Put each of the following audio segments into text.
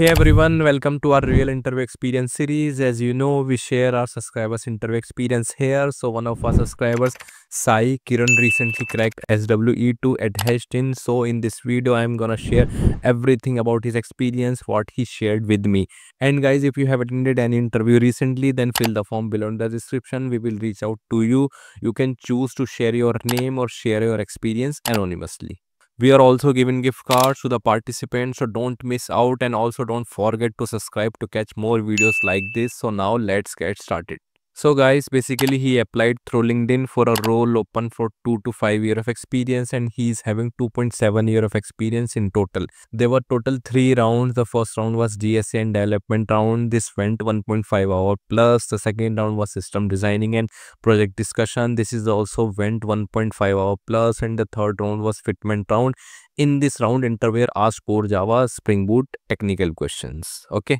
Hey everyone, welcome to our real interview experience series. As you know, we share our subscribers interview experience here. So one of our subscribers, Sai Kiran, recently cracked SWE2 at HashedIn. So in this video I'm gonna share everything about his experience, what he shared with me. And guys, if you have attended any interview recently, then fill the form below in the description. We will reach out to you. You can choose to share your name or share your experience anonymously. We are also giving gift cards to the participants, so don't miss out, and also don't forget to subscribe to catch more videos like this. So now let's get started. So guys, basically he applied through LinkedIn for a role open for 2 to 5 years of experience, and he is having 2.7 years of experience in total. There were total 3 rounds. The first round was DSA and development round. This went 1.5 hour plus. The second round was system designing and project discussion. This is also went 1.5 hour plus. And the third round was fitment round. In this round, interviewer asked core Java, Spring Boot, technical questions. Okay.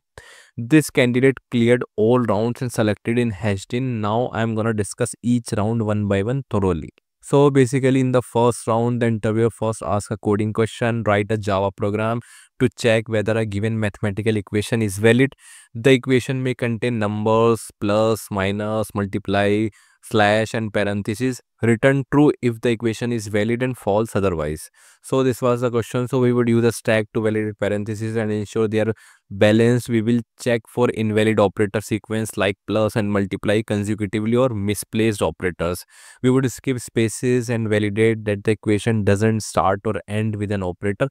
This candidate cleared all rounds and selected in HashedIn. Now I am gonna discuss each round one by one thoroughly. So basically in the first round, the interviewer first asks a coding question. Write a Java program to check whether a given mathematical equation is valid. The equation may contain numbers, plus, minus, multiply, slash and parentheses. Return true if the equation is valid and false otherwise. So this was the question. So we would use a stack to validate parentheses and ensure they are balanced. We will check for invalid operator sequence like plus and multiply consecutively or misplaced operators. We would skip spaces and validate that the equation doesn't start or end with an operator.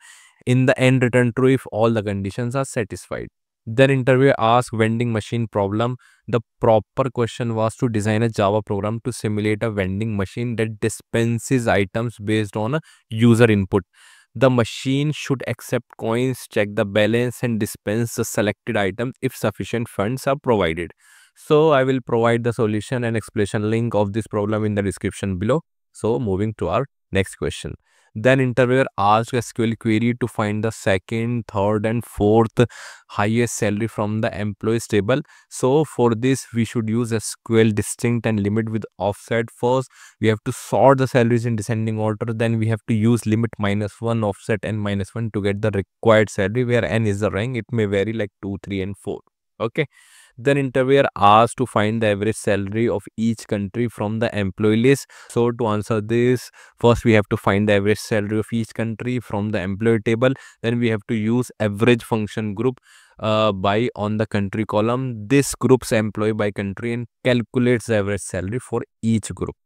In the end, return true if all the conditions are satisfied. Then interviewer asked vending machine problem. The proper question was to design a Java program to simulate a vending machine that dispenses items based on a user input. The machine should accept coins, check the balance and dispense the selected items if sufficient funds are provided. So I will provide the solution and explanation link of this problem in the description below. So moving to our next question. Then interviewer asked SQL query to find the second, third and fourth highest salary from the employees table. So for this, we should use SQL distinct and limit with offset. First, we have to sort the salaries in descending order. Then we have to use limit -1, offset and -1 to get the required salary where n is the rank. It may vary like 2, 3 and 4. Okay. Then interviewer asked to find the average salary of each country from the employee list. So to answer this, first we have to find the average salary of each country from the employee table. Then we have to use average function group by on the country column. This groups employee by country and calculates the average salary for each group.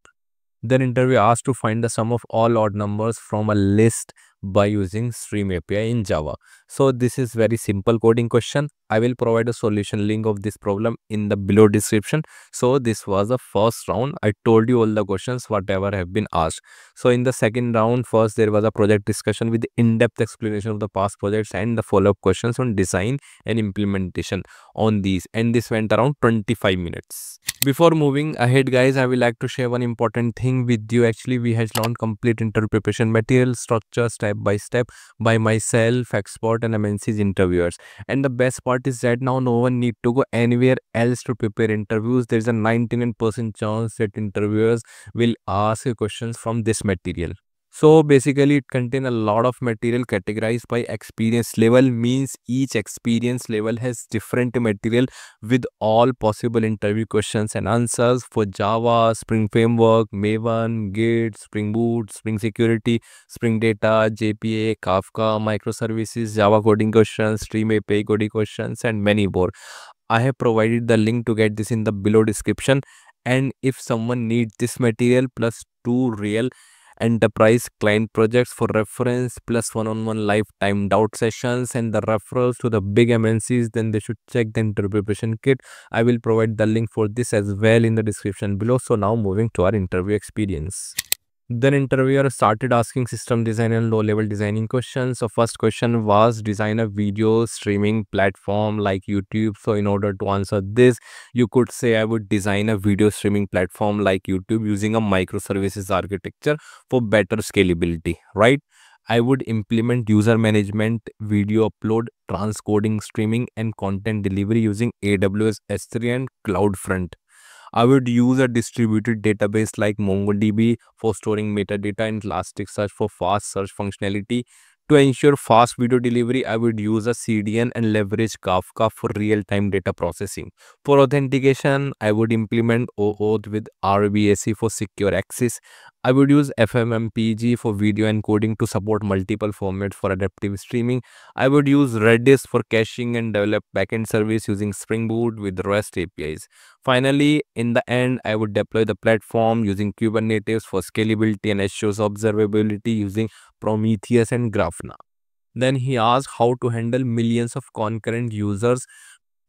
Then interviewer asked to find the sum of all odd numbers from a list by using Stream API in Java. So this is very simple coding question. I will provide a solution link of this problem in the below description. So this was the first round. I told you all the questions whatever have been asked. So in the second round, first there was a project discussion with in-depth explanation of the past projects and the follow-up questions on design and implementation on these, and this went around 25 minutes. Before moving ahead guys, I will like to share one important thing with you. Actually, we have launched complete interview preparation material structure step by step by myself, expert and MNCs interviewers. And the best part is that now no one need to go anywhere else to prepare interviews. There is a 99% chance that interviewers will ask you questions from this material. So basically it contains a lot of material categorized by experience level, means each experience level has different material with all possible interview questions and answers for Java, Spring Framework, Maven, Git, Spring Boot, Spring Security, Spring Data, JPA, Kafka, Microservices, Java coding questions, Stream API coding questions and many more. I have provided the link to get this in the below description, and if someone needs this material plus 2 real enterprise client projects for reference plus one-on-one live timed out sessions and the referrals to the big MNCs, then they should check the interview preparation kit. I will provide the link for this as well in the description below. So now moving to our interview experience. Then interviewer started asking system design and low-level designing questions. So first question was design a video streaming platform like YouTube. So in order to answer this, you could say I would design a video streaming platform like YouTube using a microservices architecture for better scalability, right? I would implement user management, video upload, transcoding, streaming and content delivery using AWS S3 and CloudFront. I would use a distributed database like MongoDB for storing metadata and ElasticSearch for fast search functionality. To ensure fast video delivery, I would use a CDN and leverage Kafka for real-time data processing. For authentication, I would implement OAuth with RBAC for secure access. I would use FFmpeg for video encoding to support multiple formats for adaptive streaming. I would use Redis for caching and develop backend service using Spring Boot with REST APIs. Finally, in the end, I would deploy the platform using Kubernetes for scalability and assures observability using Prometheus and Grafana. Then he asked how to handle millions of concurrent users.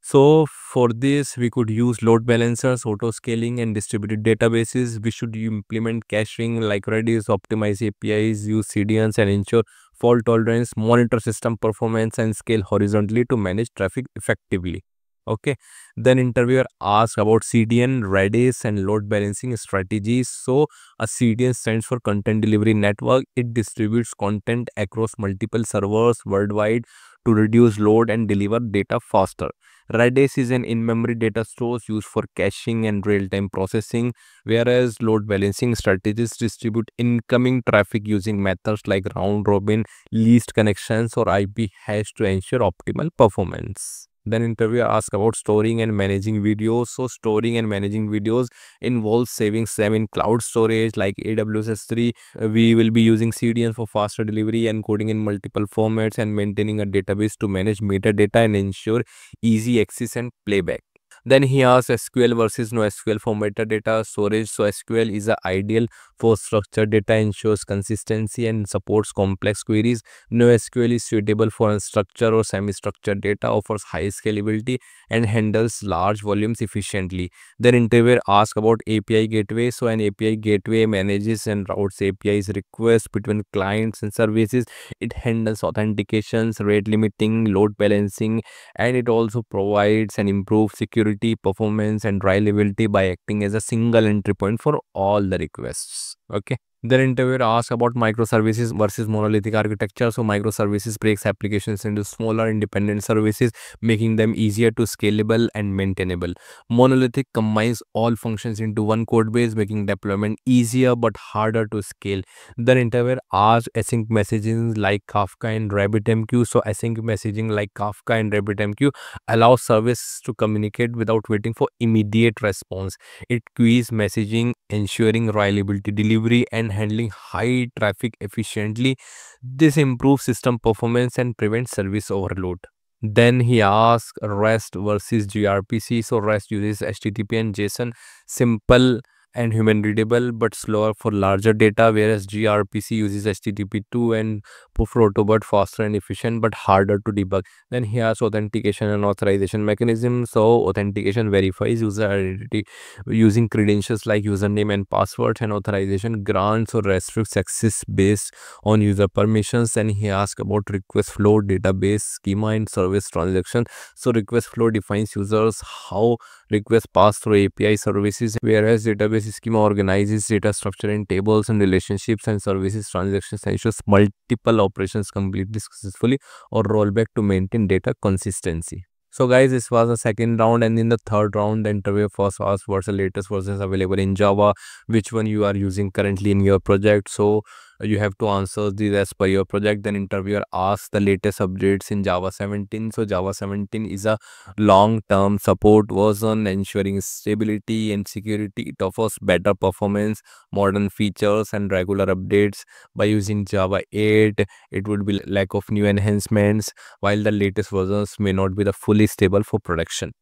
So for this, we could use load balancers, auto-scaling and distributed databases. We should implement caching like Redis, optimize APIs, use CDNs and ensure fault tolerance, monitor system performance and scale horizontally to manage traffic effectively. Okay, then interviewer asked about CDN, Redis and load balancing strategies. So a CDN stands for Content Delivery Network. It distributes content across multiple servers worldwide to reduce load and deliver data faster. Redis is an in-memory data store used for caching and real-time processing, whereas load balancing strategies distribute incoming traffic using methods like round-robin, least connections or IP hash to ensure optimal performance. Then interviewer asked about storing and managing videos. So storing and managing videos involves saving them in cloud storage like AWS S3. We will be using CDN for faster delivery, encoding in multiple formats and maintaining a database to manage metadata and ensure easy access and playback. Then he asked SQL versus NoSQL for metadata storage. So SQL is ideal for structured data, ensures consistency and supports complex queries. NoSQL is suitable for unstructured or semi-structured data, offers high scalability and handles large volumes efficiently. Then interviewer asked about API gateway. So an API gateway manages and routes APIs requests between clients and services. It handles authentications, rate limiting, load balancing, and it also provides and improves security, performance and reliability by acting as a single entry point for all the requests. Okay. Then interviewer asked about microservices versus monolithic architecture. So microservices breaks applications into smaller independent services, making them easier to scalable and maintainable. Monolithic combines all functions into one code base, making deployment easier but harder to scale. Then interviewer asked async messaging like Kafka and RabbitMQ. So async messaging like Kafka and RabbitMQ allows service to communicate without waiting for immediate response. It queues messaging, ensuring reliability delivery and handling high traffic efficiently. This improves system performance and prevents service overload. Then he asked REST versus gRPC. So REST uses HTTP and JSON, simple and human readable but slower for larger data, whereas gRPC uses HTTP2 and protobuf, faster and efficient but harder to debug. Then he has authentication and authorization mechanism. So authentication verifies user identity using credentials like username and password, and authorization grants or restricts access based on user permissions. Then he asked about request flow, database schema and service transactions. So request flow defines users how requests pass through API services, whereas database schema organizes data structure in tables and relationships, and services transactions ensures multiple operations completely successfully or rollback to maintain data consistency. So guys, this was the second round, and in the third round the interviewer first asked what's the latest versions available in Java, which one you are using currently in your project. So you have to answer these as per your project. Then interviewer asks the latest updates in Java 17. So Java 17 is a long-term support version, ensuring stability and security. It offers better performance, modern features and regular updates. By using Java 8, it would be lack of new enhancements, while the latest versions may not be the fully stable for production.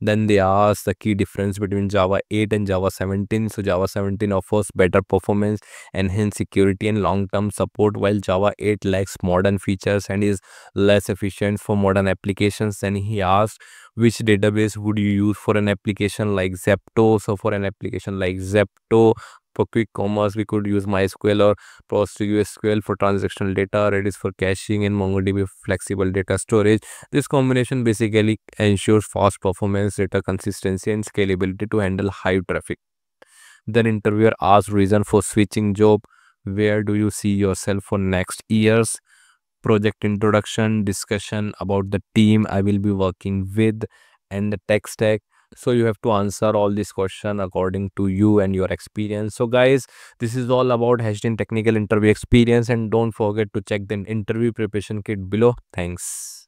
Then they asked the key difference between Java 8 and Java 17. So Java 17 offers better performance, enhanced security and long-term support, while Java 8 lacks modern features and is less efficient for modern applications. Then he asked which database would you use for an application like Zepto. So for an application like Zepto, for quick commerce, we could use MySQL or PostgreSQL for transactional data, Redis for caching, and MongoDB flexible data storage. This combination basically ensures fast performance, data consistency, and scalability to handle high traffic. Then interviewer asked reason for switching job. Where do you see yourself for next years? Project introduction, discussion about the team I will be working with, and the tech stack. So you have to answer all these questions according to you and your experience. So guys, this is all about HashedIn technical interview experience, and don't forget to check the interview preparation kit below. Thanks.